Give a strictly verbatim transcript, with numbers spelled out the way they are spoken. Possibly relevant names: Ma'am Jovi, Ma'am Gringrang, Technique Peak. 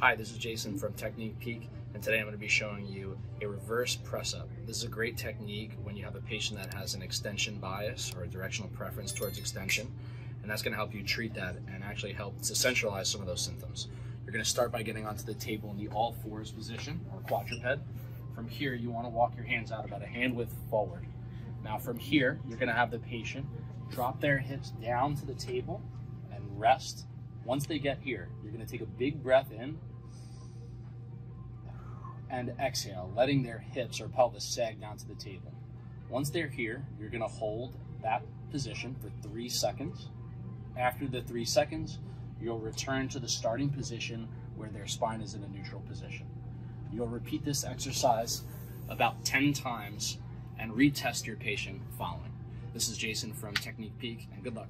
Hi, this is Jason from Technique Peak, and today I'm going to be showing you a reverse press-up. This is a great technique when you have a patient that has an extension bias or a directional preference towards extension, and that's going to help you treat that and actually help to centralize some of those symptoms. You're going to start by getting onto the table in the all fours position or quadruped. From here, you want to walk your hands out about a hand width forward. Now from here, you're going to have the patient drop their hips down to the table and rest. Once they get here, you're going to take a big breath in and exhale, letting their hips or pelvis sag down to the table. Once they're here, you're going to hold that position for three seconds. After the three seconds, you'll return to the starting position where their spine is in a neutral position. You'll repeat this exercise about ten times and retest your patient following. This is Jason from Technique Peak, and good luck.